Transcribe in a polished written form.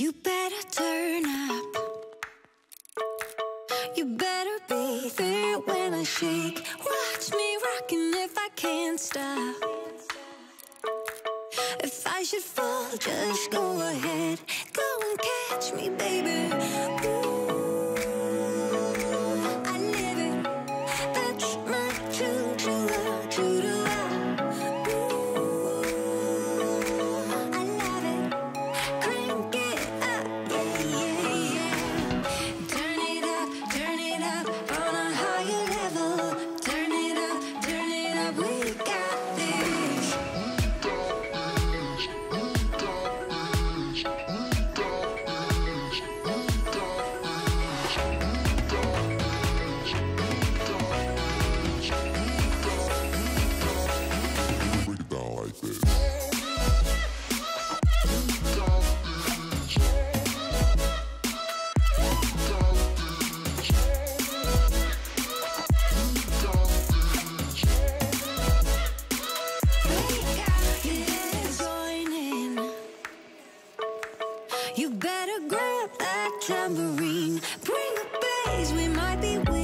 You better turn up. You better be there when I shake. Watch me rockin' if I can't stop. If I should fall, just go ahead. Go and catch me, baby. Ooh, I live it. That's my true, true to love. Ooh, I love it. Crank it up, yeah, yeah, yeah. Turn it up on a higher level. Turn it up, we got this. You better grab that tambourine. Bring a bass, we might be winning.